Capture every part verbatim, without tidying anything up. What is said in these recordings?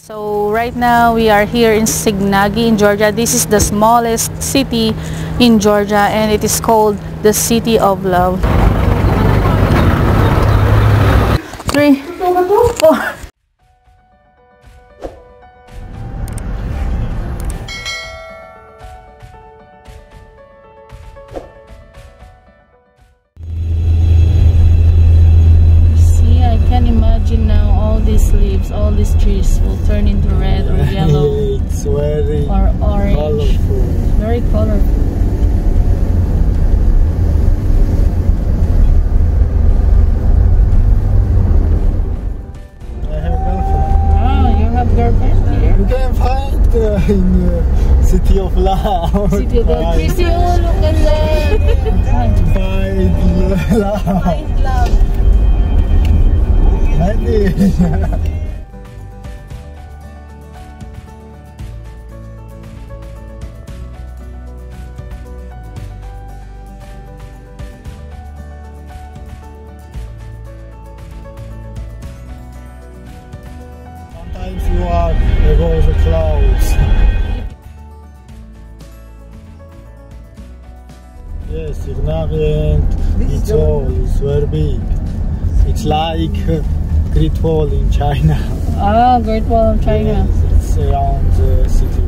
So right now we are here in Sighnaghi in Georgia. This is the smallest city in Georgia and it is called the City of Love. Three, four. All these trees will turn into red or yellow. It's very or orange. Colorful. Very colorful. I have a girlfriend. Oh, you have a girlfriend here? You can find uh, in the uh, City of Love. City of Love. Look at that. Find love. Find love. Honey. Sometimes you are above the clouds. Yes, Sighnaghi and its wall is very big. It's like Great Wall in China. Ah, Great Wall in China. Yes, it's around the city.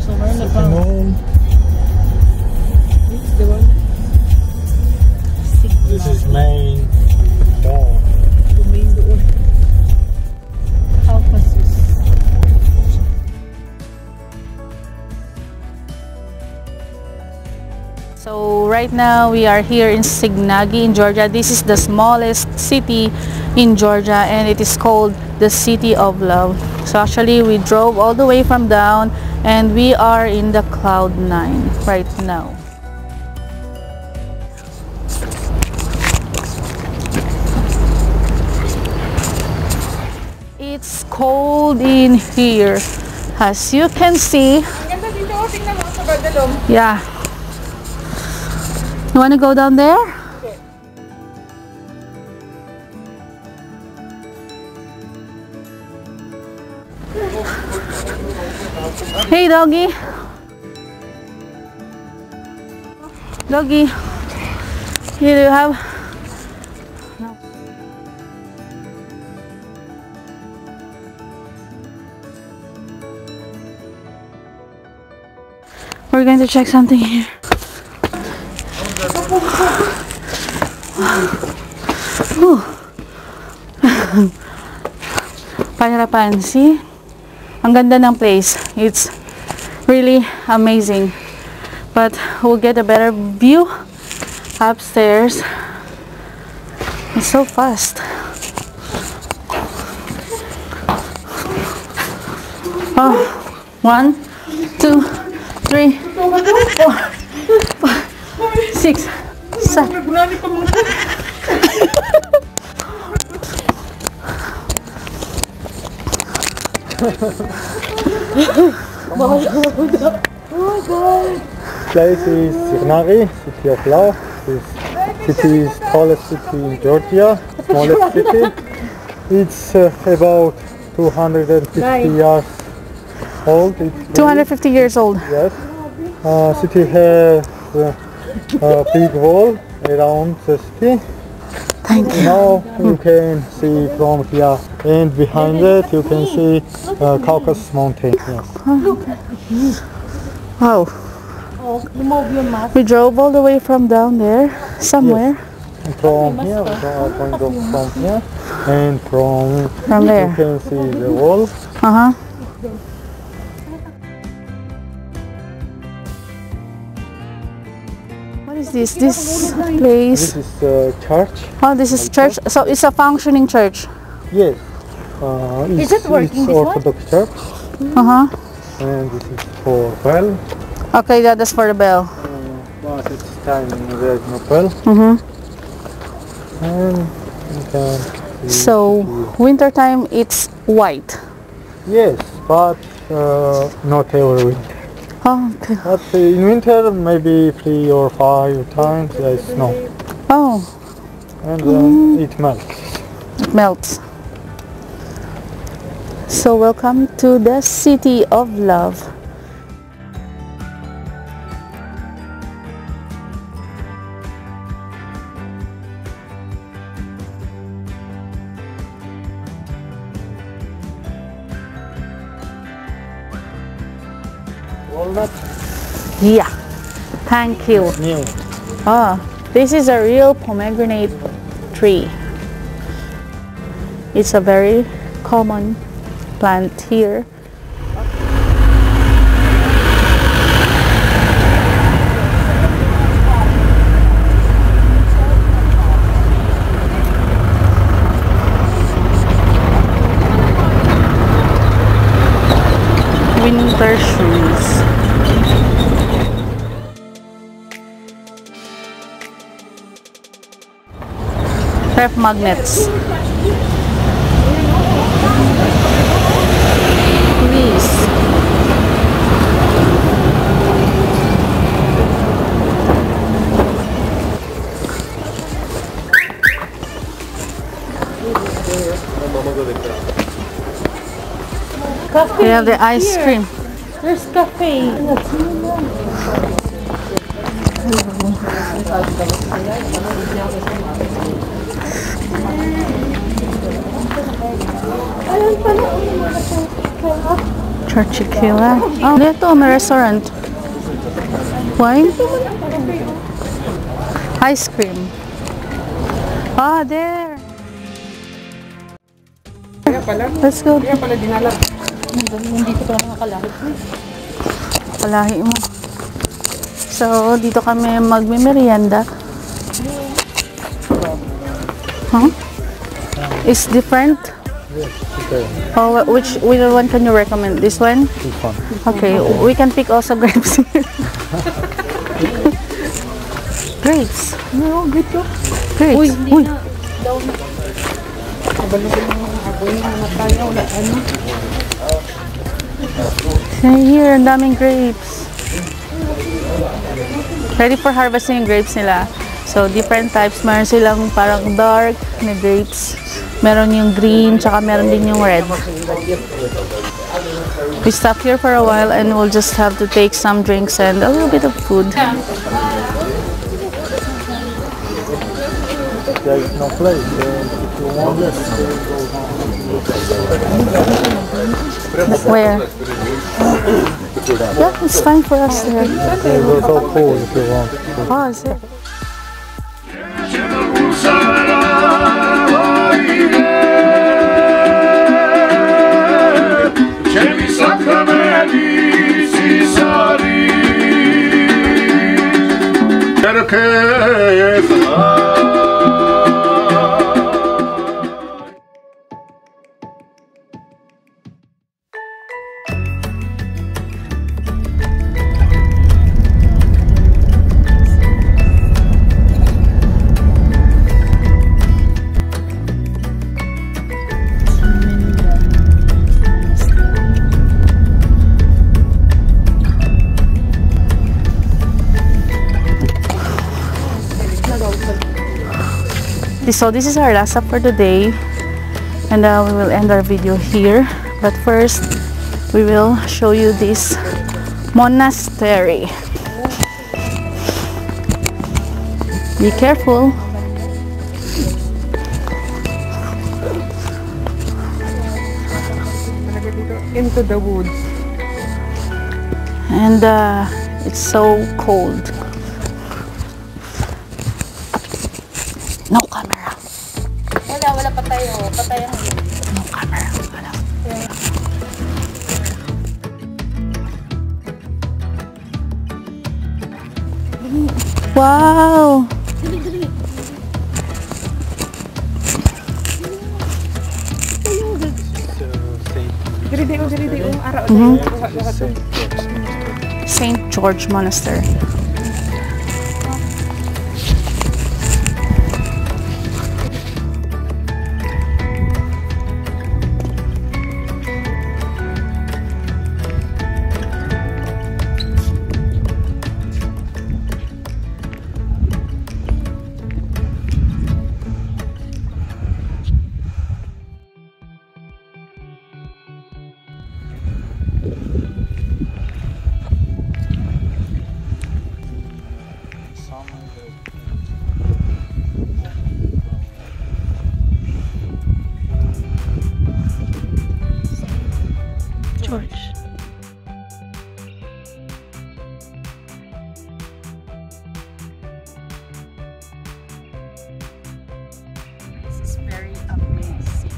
So we're in the pond. This is the one. This is main door. The main door. Caucasus. So right now we are here in Sighnaghi in Georgia. This is the smallest city in Georgia and it is called the City of Love. So actually we drove all the way from down and we are in the cloud nine right now. It's cold in here, as you can see. Yeah. You want to go down there? Okay. Hey, doggy. Doggy. Here you have. We're going to check something here. Pahirapan, see? Ang ganda ng place. It's really amazing. But we'll get a better view upstairs. It's so fast. Oh, one, two, three, four, five, six, seven. Oh my God! Place is Sighnaghi, City of Love. This city is tallest city in Georgia, smallest city. It's uh, about two hundred fifty right. years old. It's two hundred fifty big. Years old. Yes. Uh, city has uh, a big wall around the city. Thank you. Now you can see from here and behind it you can see uh, Caucasus Mountain. Yes. Wow. We drove all the way from down there, somewhere. Yes. From here, from, from here, and from, from there you can see the wall. Uh huh. What is this? This place? This is a church. Oh, this is church. So it's a functioning church. Yes. Uh, it's, is it working? It's Orthodox one? Church. Uh huh. And this is for bell. Okay, yeah, that's for the bell. Uh, but it's time there is no bell. Mm-hmm. And so winter time it's white. Yes, but uh, not every winter. Oh, okay. But uh, in winter, maybe three or five times, there's snow. Oh, and then mm. it melts. It melts. So welcome to the City of Love. Walnut? Yeah, thank you. It's new. Ah, this is a real pomegranate tree. It's a very common plant here. Winter shoes. Ref magnets. Please. They have the ice cream. There's cafe. Churchiquilla. Oh, dito may restaurant. Wine? Ice cream. Ah, there. Let's go. Kalahi mo. So, dito kami magmimerienda. Huh? It's different? Yes, okay. Oh, which, which one can you recommend? This one? This one. Okay, we can pick also grapes here. Grapes? No, good job. Grapes. Uy, uy. Here, ang daming grapes. Ready for harvesting yung grapes nila. So, different types. Meron silang parang dark na grapes. Meron yung green, tsaka meron din yung red. We stop here for a while and we'll just have to take some drinks and a little bit of food. There is no place. If you want, let's go. Where? Yeah, it's fine for us there. There's a pool if you want. Oh, is it? So this is our last stop for the day, and uh, we will end our video here. But first, we will show you this monastery. Be careful. Into the woods. And uh, it's so cold. No camera. Wala, wala pa tayo. Patay ang no camera. Wala. Yeah. Wow! Mm-hmm. Saint George Monastery. George. This is very amazing.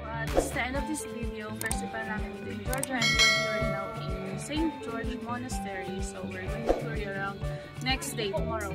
Well, it's the end of this video. First of all, namin dito in Georgia, and we're here right now in Saint George Monastery. So we're going to tour you around next day, tomorrow.